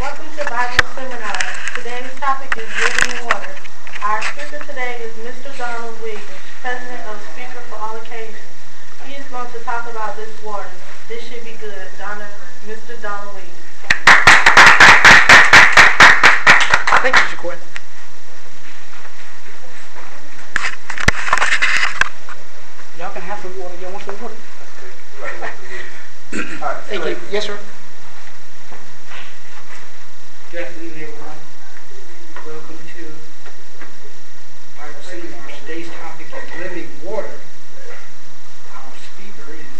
Welcome to Bible Seminar. Today's topic is living water. Our speaker today is Mr. Donald Wiggins, president of Speaker for All Occasions. He is going to talk about this water. This should be good. Mr. Donald Wiggins. Thank you, Jaquin. Y'all can have some water. Y'all want some water? All right, thank you. Yes, sir. Good afternoon, everyone. Welcome to our seminar. Today's topic is living water. Our speaker is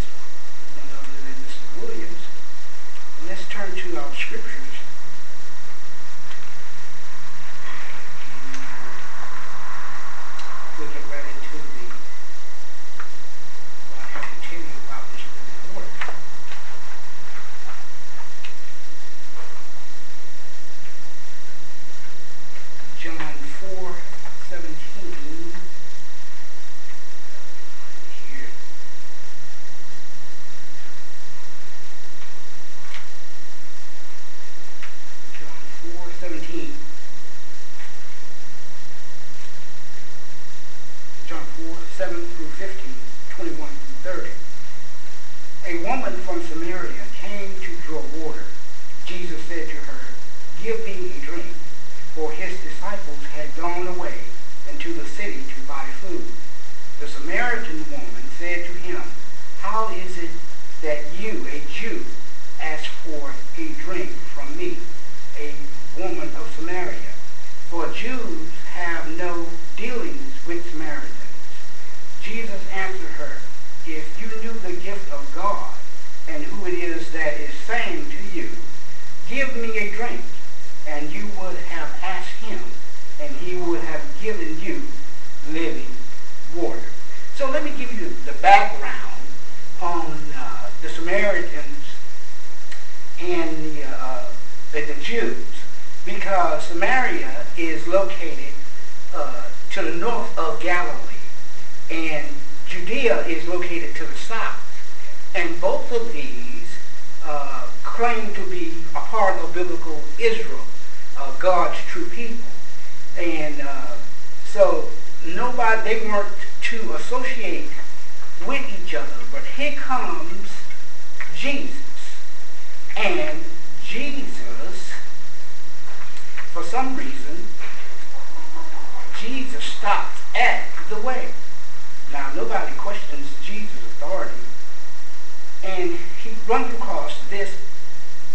none other than Mr. Williams. And let's turn to our scriptures. We'll get right into what I have to tell you about this living water. John 4:17. Here. John 4:7 through 15, 21 through 30. A woman from Samaria came to draw water. Jesus said to her, "Give me a drink." For his disciples had gone away into the city to buy food. The Samaritan woman said to him, "How is it that you, a Jew, ask for a drink from me, a woman of Samaria? For Jews have no dealings with Samaritans." Jesus answered her, "If you knew the gift of God and who it is that is saying to you, 'Give me a drink,' and you would have asked him, and he would have given you living water." So let me give you the background on the Samaritans and the Jews, because Samaria is located to the north of Galilee, and Judea is located to the south. And both of these claim to be a part of biblical Israel, God's true people. And so they weren't to associate with each other. But here comes Jesus. And Jesus, for some reason, Jesus stops at the way. Now, nobody questions Jesus' authority. And he runs across this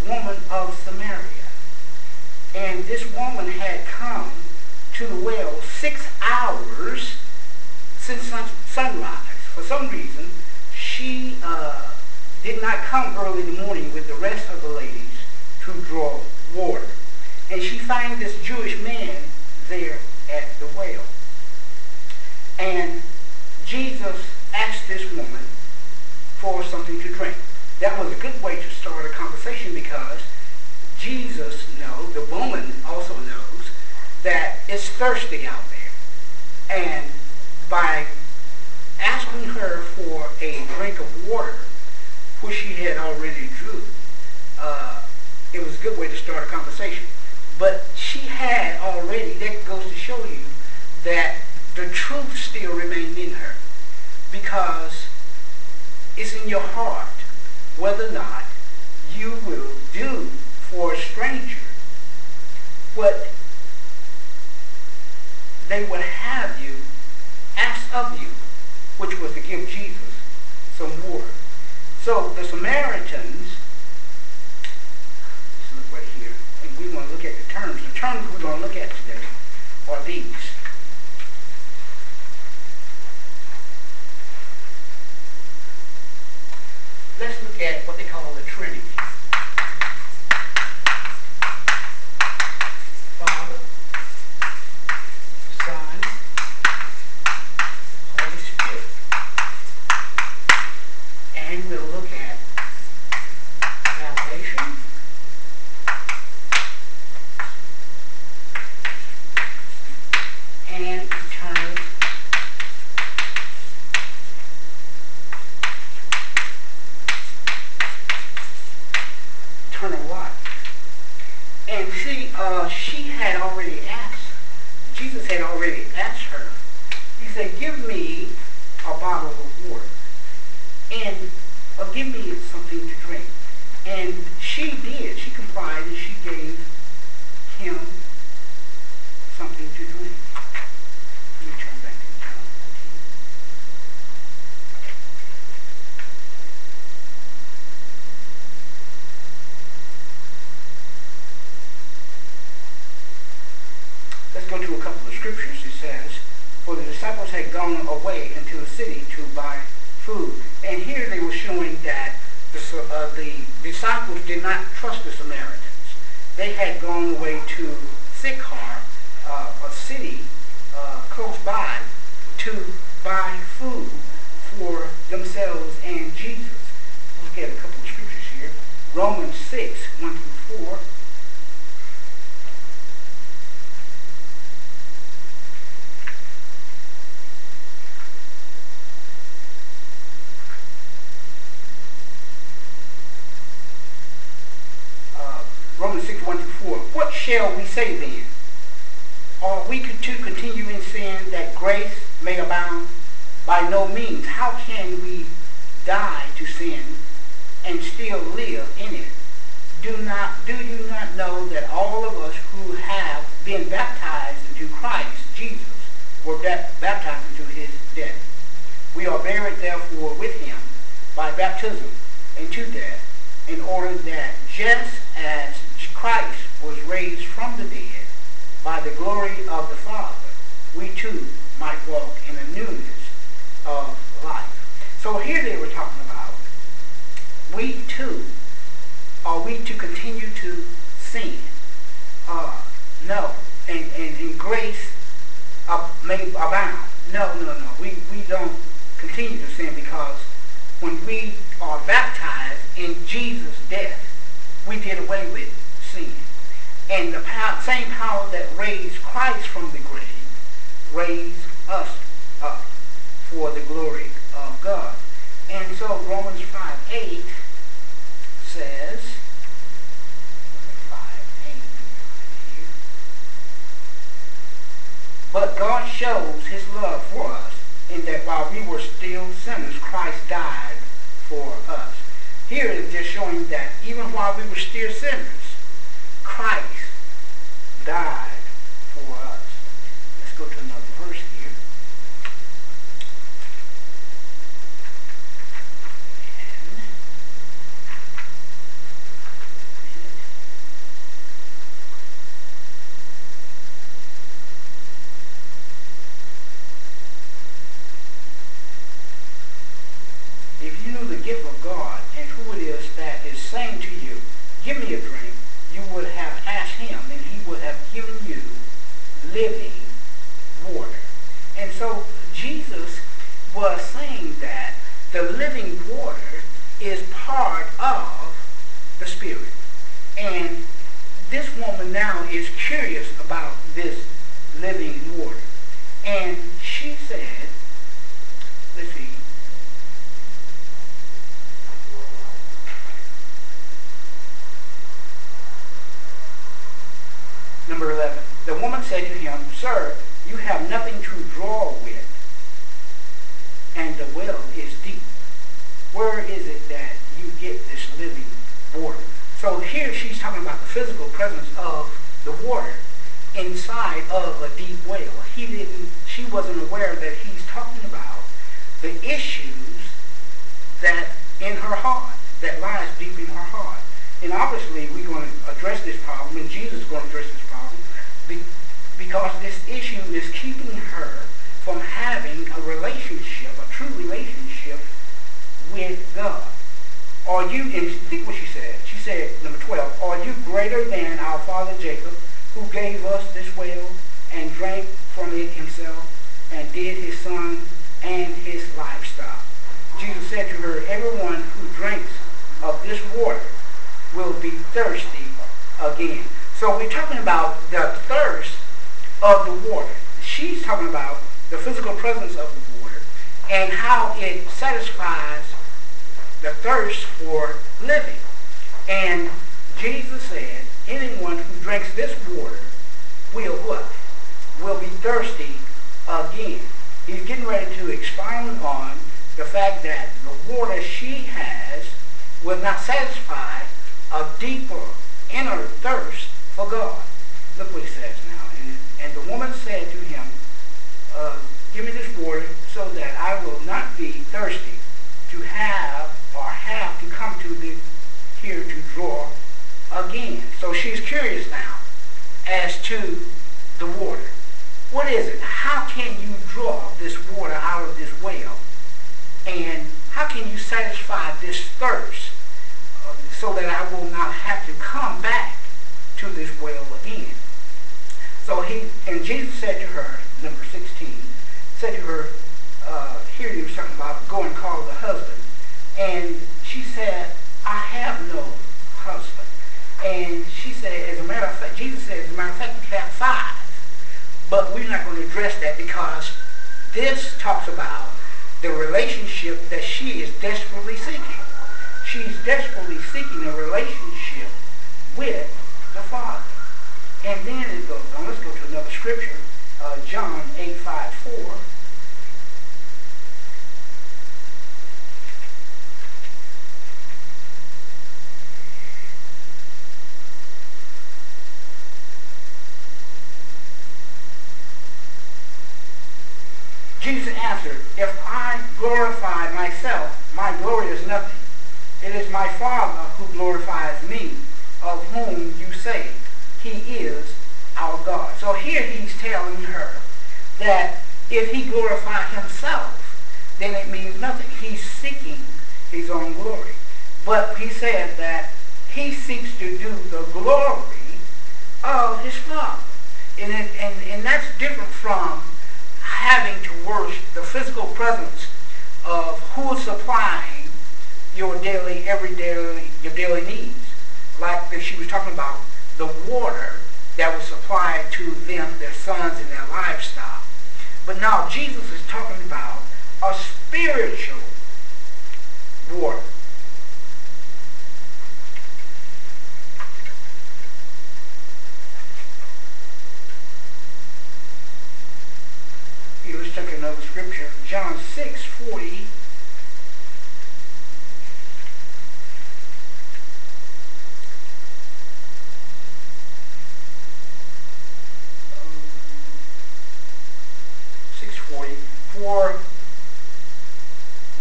woman of Samaria. And this woman had come to the well 6 hours since sunrise. For some reason, she did not come early in the morning with the rest of the ladies to draw water. And she finds this Jewish man there at the well. And Jesus asked this woman for something to drink. That was a good way to start a conversation, because Jesus knows, the woman also knows, that it's thirsty out there. And by asking her for a drink of water, which she had already drew, it was a good way to start a conversation. But she had already, that goes to show you that the truth still remained in her, because it's in your heart whether or not you will do for a stranger what they would have you ask of you, which was to give Jesus some water. So the Samaritans, let's look right here, and we want to look at the terms. The terms we're going to look at today are these. Let's look at what they call the Trinity. she had already asked, Jesus had already asked her. He said, give me a bottle of water, and or give me something to drink. And she did. She complied, and she gave him something to drink. Let me turn back to John 14. Let's go to a couple of scriptures. It says, for the disciples had gone away into a city to buy food. And here they were showing that the disciples did not trust the Samaritans. They had gone away to Sychar, a city close by, to buy food for themselves and Jesus. Let's get a couple of scriptures here. Romans 6, 1 through 4. What shall we say then? Are we to continue in sin that grace may abound? By no means. How can we die to sin and still live in it? Do you not know that all of us who have been baptized into Christ Jesus were baptized into his death? We are buried therefore with him by baptism into death, in order that just as Christ was raised from the dead by the glory of the Father, we too might walk in a newness of life. So here they were talking about, we too, are we to continue to sin? No. And grace may abound. No. We don't continue to sin, because when we are baptized in Jesus' death, we did away with sin. And the same power that raised Christ from the grave raised us up for the glory of God. And so Romans 5:8 says, but God shows his love for us in that while we were still sinners, Christ died for us. Here it is just showing that even while we were still sinners, Christ died for us. Let's go to another verse here. And if you knew the gift of God and who it is that is saying to you, give me a drink, you would have asked him, and he would have given you living water. And so Jesus was saying that the living water is part of the Spirit. And this woman now is curious about this living water. And she said, let's see, number 11. The woman said to him, sir, you have nothing to draw with, and the well is deep. Where is it that you get this living water? So here she's talking about the physical presence of the water inside of a deep well. She wasn't aware that he's talking about the issues that in her heart, that lies deep in her heart. And obviously, we're going to address this problem, and Jesus is going to address this problem, because this issue is keeping her from having a relationship, a true relationship with God. Are you, and think what she said. She said, number 12, are you greater than our father Jacob, who gave us this well and drank from it himself, and did his son and his livestock? Jesus said to her, everyone who drinks of this water will be thirsty again. So we're talking about the thirst of the water. She's talking about the physical presence of the water and how it satisfies the thirst for living. And Jesus said, anyone who drinks this water will what? Will be thirsty again. He's getting ready to expound on the fact that the water she has will not satisfy a deeper inner thirst for God. Look what he says now. And the woman said to him, give me this water so that I will not be thirsty to have to come to here to draw again. So she's curious now as to the water. What is it? How can you draw this water out of this well? And how can you satisfy this thirst so that I will not have to come back to this well again? So Jesus said to her, number 16, said to her, here he was talking about go and call the husband. And she said, I have no husband. And she said, as a matter of fact, Jesus said, as a matter of fact, you have 5. But we're not going to address that because this talks about the relationship that she is desperately seeking. She's desperately seeking a relationship with the Father. And then it goes on. Let's go to another scripture. John 8:5-4. Jesus answered, if I glorify myself, my glory is nothing. It is my Father who glorifies me, of whom you say, he is our God. So here he's telling her that if he glorifies himself, then it means nothing. He's seeking his own glory. But he said that he seeks to do the glory of his Father. And that's different from having to worship the physical presence of who is supplying your daily, your daily needs. Like that she was talking about the water that was supplied to them, their sons, and their livestock. But now Jesus is talking about a spiritual water. Here, let's take another scripture, John 6:40. For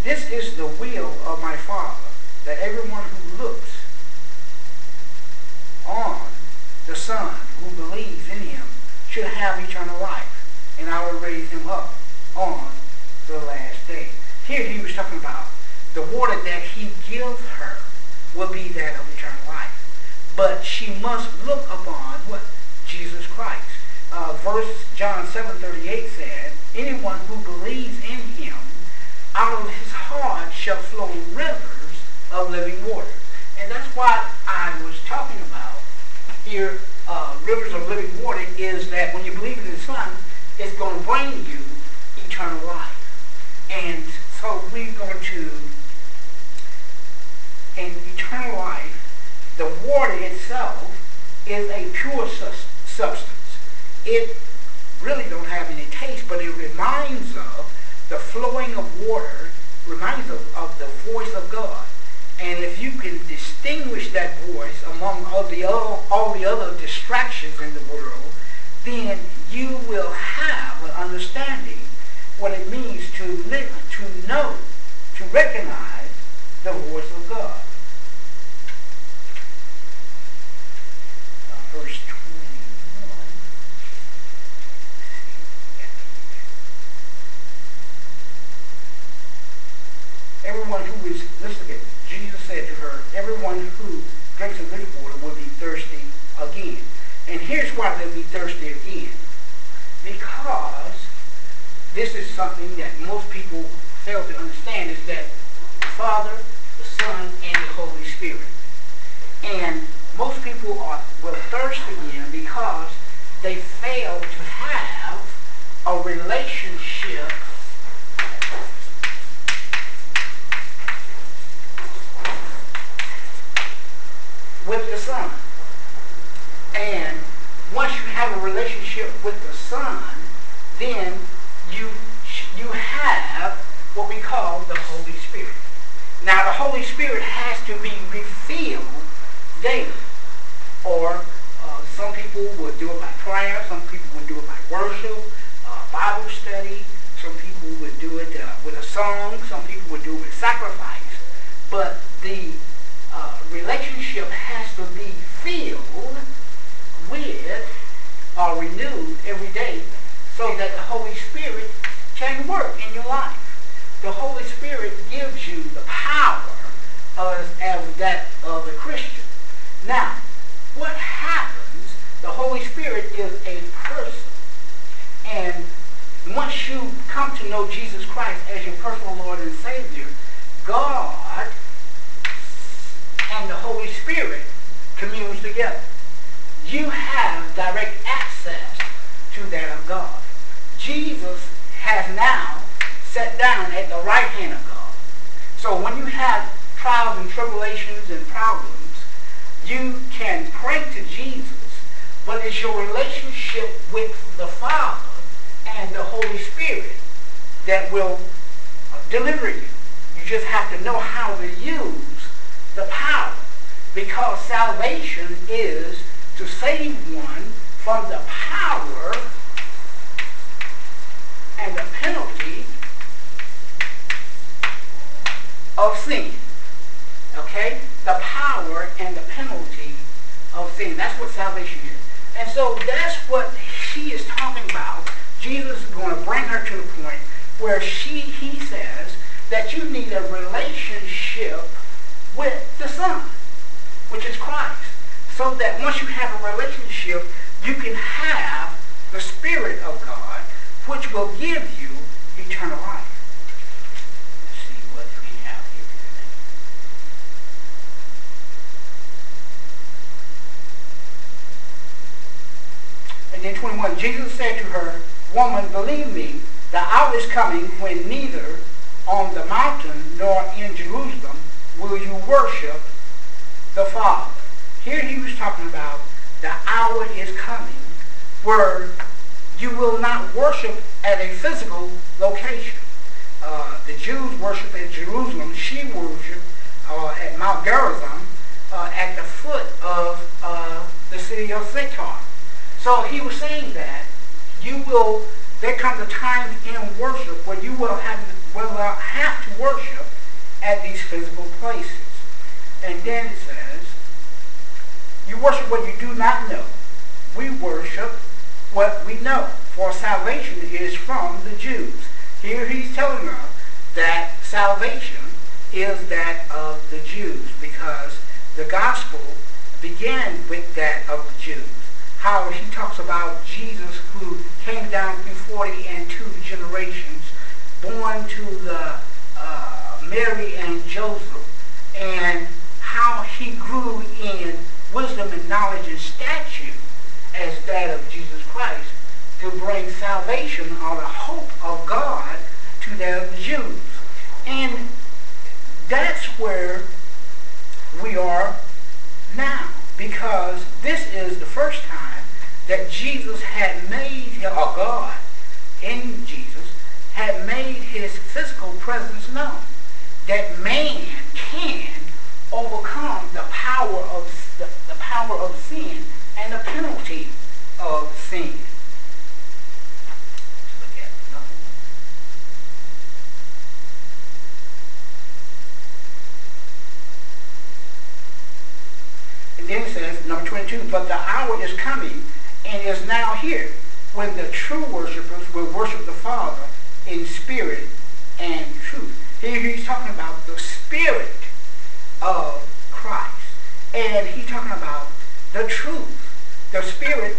this is the will of my Father, that everyone who looks on the Son, who believes in him, should have eternal life, and I will raise him up on the last day. Here he was talking about the water that he gives her will be that of eternal life. But she must look upon what? Jesus Christ. Verse John 7:38 said, anyone who believes in him, out of his heart shall flow rivers of living water. And that's why I was talking about here, rivers of living water, is that when you believe in the Son, it's going to bring you eternal life. And so we're going to, in eternal life, the water itself is a pure substance. It really don't have any taste, but it reminds of the flowing of water, reminds of the voice of God. And if you can distinguish that voice among all the other distractions in the world, then you will have an understanding what it means to live, to know, to recognize the voice of God. Verse 20. Everyone who is, let's look at it. Jesus said to her, everyone who drinks of this water will be thirsty again. And here's why they'll be thirsty again. Because this is something that most people fail to understand, is that the Father, the Son, and the Holy Spirit. And most people will thirst again because they fail to have a relationship with the Son. Holy Spirit has to be refilled daily. Or some people will do it by prayer, some people will do it by worship, Bible study, some people will do it with a song, some people will do it with sacrifice. But the relationship has to be filled with or renewed every day so that the Holy Spirit can work in your life. The Holy Spirit gives you the power of that of a Christian. Now, what happens? The Holy Spirit is a person. And once you come to know Jesus Christ as your personal Lord and Savior, God and the Holy Spirit communes together. You have direct access to that of God. Jesus has now sat down at the right hand of God. So when you have trials and tribulations and problems, you can pray to Jesus, but it's your relationship with the Father and the Holy Spirit that will deliver you. You just have to know how to use the power, because salvation is to save one from the power and the penalty of sin. Okay? The power and the penalty of sin. That's what salvation is. And so that's what she is talking about. Jesus is going to bring her to the point where he says that you need a relationship with the Son, which is Christ. So that once you have a relationship, you can have the Spirit of God, which will give you eternal life. Let's see what we have here today. And then 21, Jesus said to her, "Woman, believe me, the hour is coming when neither on the mountain nor in Jerusalem will you worship the Father." Here he was talking about the hour is coming where you will not worship at a physical location. The Jews worship at Jerusalem. She worshiped at Mount Gerizim at the foot of the city of Sychar. So he was saying that there comes a time in worship where you will have to worship at these physical places. And then it says, "You worship what you do not know. We worship what we know, for salvation is from the Jews." Here he's telling us that salvation is that of the Jews, because the gospel began with that of the Jews. How he talks about Jesus who came down through 42 generations, born to the Mary and Joseph, and how he grew in wisdom and knowledge and stature as that of Jesus Christ to bring salvation or the hope of God to the Jews. And that's where we are now, because this is the first time that Jesus had made, or God in Jesus, had made his physical presence known, that man can overcome the power of sin and the penalty of sin. Let's look at another one. And then it says, number 22, "But the hour is coming and is now here when the true worshipers will worship the Father in spirit and truth." Here he's talking about the Spirit of Christ. And he's talking about the truth. The Spirit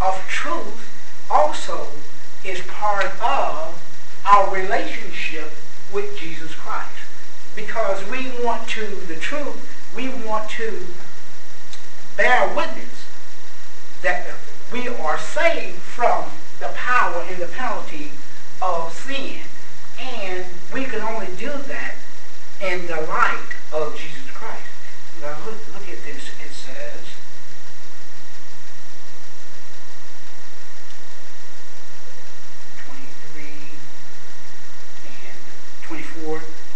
of truth also is part of our relationship with Jesus Christ. Because we want to, the truth, we want to bear witness that we are saved from the power and the penalty of sin. And we can only do that in the light of Jesus Christ. Now look at this. It says,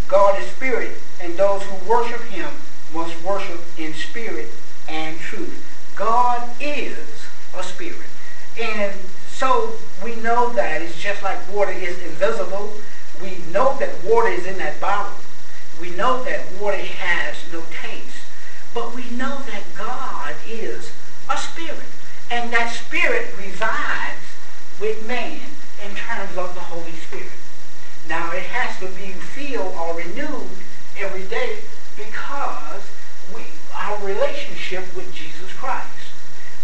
"God is spirit, and those those who worship him must worship in spirit and truth. God is a spirit. And so we know that it's just like water is invisible. We know that water is in that bottle. We know that water has no taste. But we know that God is a spirit. And that spirit resides with man in terms of the Holy Spirit. Now it has to be filled or renewed every day because our relationship with Jesus Christ.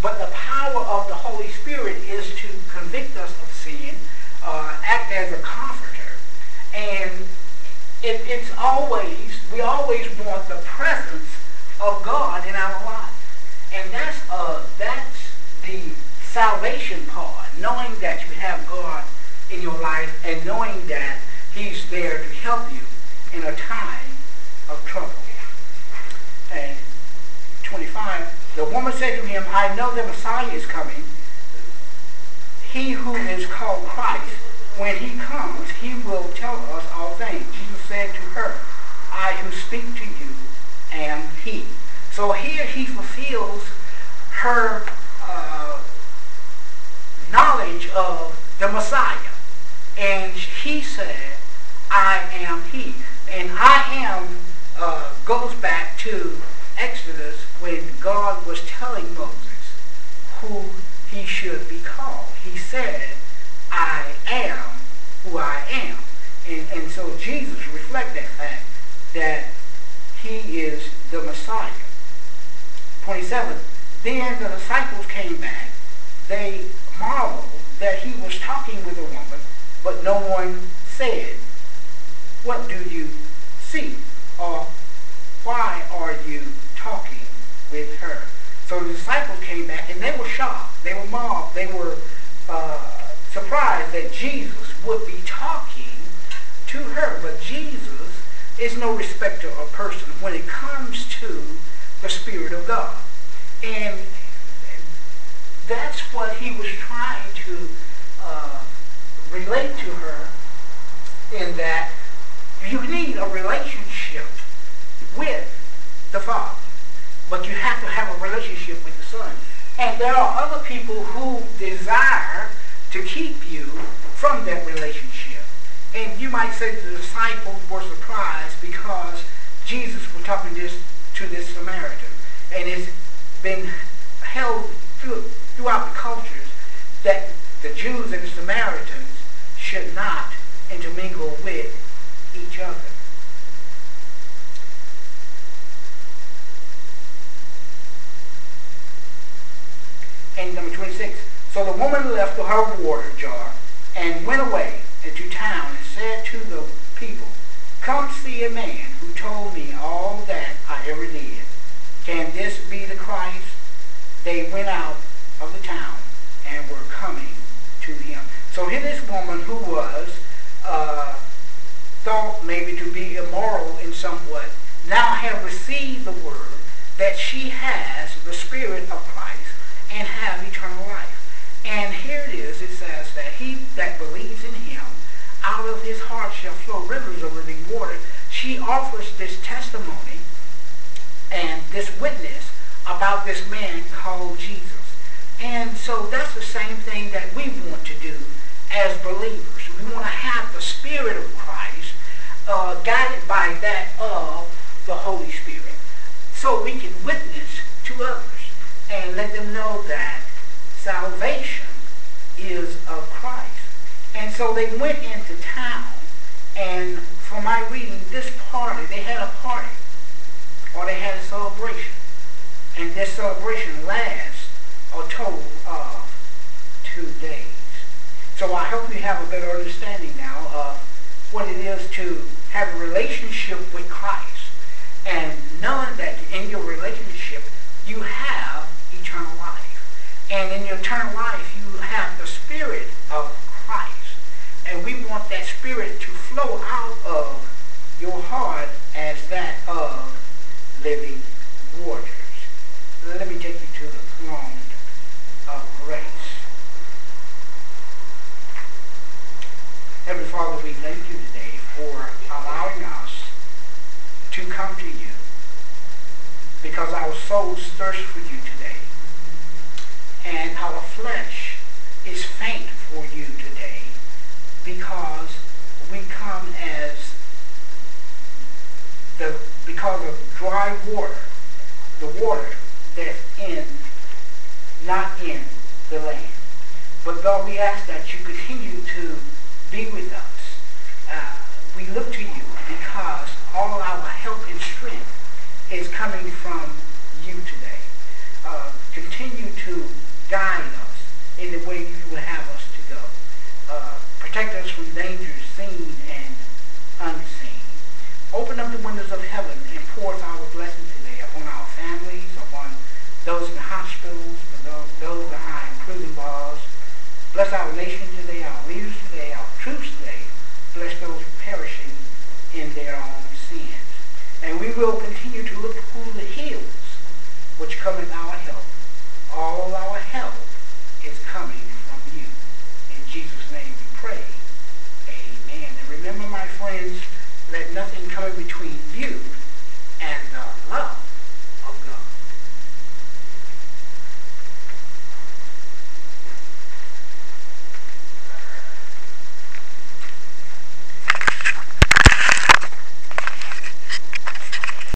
But the power of the Holy Spirit is to convict us of sin, act as a comforter. And it's always, we always want the presence of God in our life. And that's the salvation part, knowing that you have God in your life and knowing that he's there to help you in a time of trouble. And 25, the woman said to him, I know the Messiah is coming, he who is called Christ. When he comes, he will tell us all things. Jesus said to her, I who speak to you am he. So here he fulfills her knowledge of the Messiah. And he said, I am he. And I am goes back to Exodus when God was telling Moses who he should be called. He said, I am who I am. And so Jesus reflects that fact that he is the Messiah. 27, then the disciples came back. They marveled that he was talking with a woman, but no one said, what do you see? Or why are you talking with her? So the disciples came back and they were shocked. They were mobbed. They were surprised that Jesus would be talking to her. But Jesus is no respecter of person when it comes to the Spirit of God. And that's what he was trying to relate to her, in that you need a relationship with the Father, but you have to have a relationship with the Son. And there are other people who desire to keep you from that relationship. And you might say the disciples were surprised because Jesus was talking to this Samaritan. And it's been held throughout the cultures that the Jews and the Samaritans should not intermingle with each other. And number 26, so the woman left her water jar and went away into town and said to the people, come see a man who told me all that I ever did. Can this be the Christ? They went out of the town and were coming to him. So here this woman who was thought maybe to be immoral in some way, now have received the word that she has the Spirit of Christ and have eternal life. And here it is, it says that he that believes in him, out of his heart shall flow rivers of living water. She offers this testimony and this witness about this man called Jesus. And so that's the same thing that we want to do as believers. We want to have the Spirit of Christ guided by that of the Holy Spirit, so we can witness to others and let them know that salvation is of Christ. And so they went into town, and from my reading, this party, they had a party, or they had a celebration. And this celebration lasts a total of 2 days. So I hope you have a better understanding now of what it is to have a relationship with Christ, and knowing that in your relationship you have eternal life. And in your eternal life, you have the Spirit of Christ. And we want that Spirit to flow out of your heart as that of living waters. Let me take you to the throne of grace. Heavenly Father, we thank you today for allowing us to come to you solidarity with you today. And our flesh is faint for you today because we come as because of dry water, the water that's not in the land. But God, we ask that you continue to be with us. We look to you because all our help and strength is coming from you today. Continue to guide us in the way you would have us to go. Protect us from dangers seen and unseen. Open up the windows of heaven and pour out our blessing today upon our families, upon those in hospitals, those behind prison bars. Bless our nation today, our leaders today, our troops today. Bless those perishing in their own sins. And we will continue